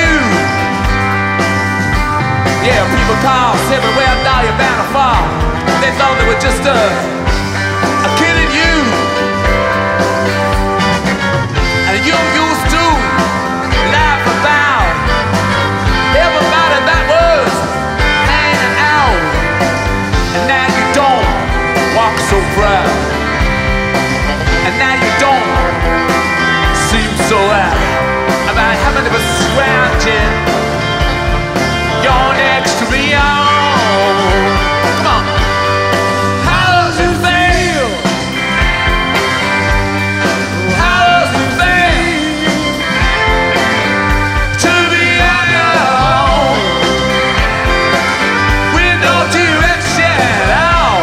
you. Yeah, people toss everywhere, now you're bound to fall. They thought they were just a kid in you. And you used to laugh about everybody that was hanging out. And now you don't walk so proud. And now you don't seem so out about having to be scrounging your next to me on. Come on. How does it feel? How does it feel to be on your own with no direction at all?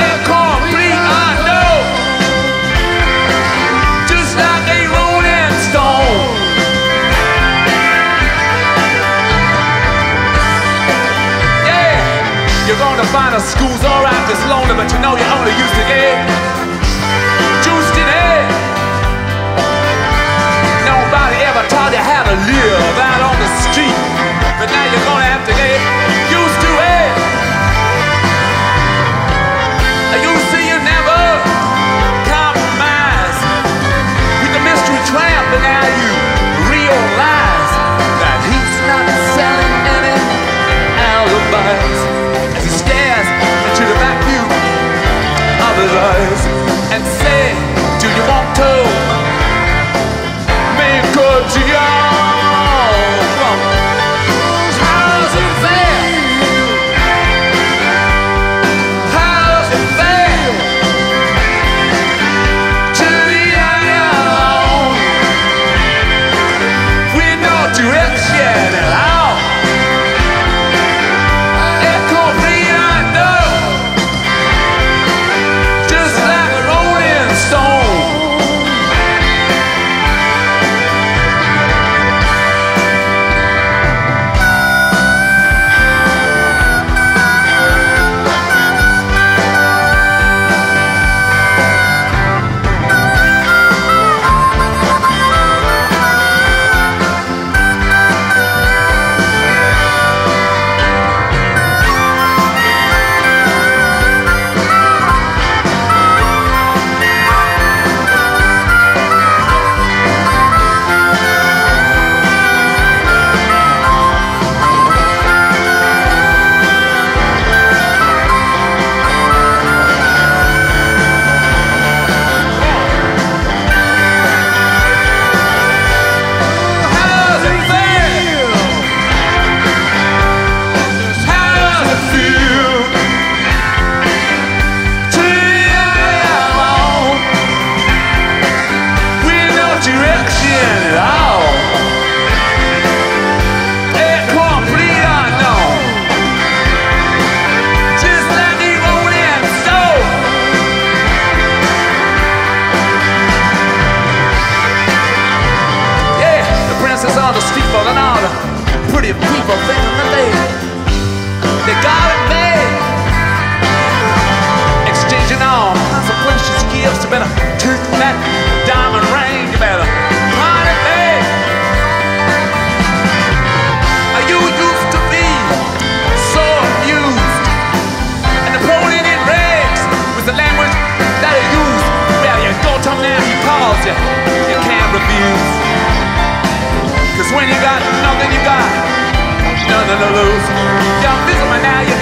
And complete unknown, just like a rolling stone. You're gonna find a school's alright that's lonely, but you know you only used to get juiced in it. Nobody ever taught you how to live out on the street, but now you're gonna have to get used to it. You see, you never compromise with the mystery tramp, but now you realize that he's not selling any alibis. And say, do you want to make good to you? How's it feel? How's it feel to be alone with no direction at all? It could be unknown, just like pretty people thinking that they got it made, exchanging all kinds of precious gifts. You better take that diamond ring, you better find it made. You used to be so amused, and Napoleon in rags was the language that he used. Well, you go to him now, he calls you, you can't refuse. Cause when you got nothing, you got nothing to lose. You're visible now, you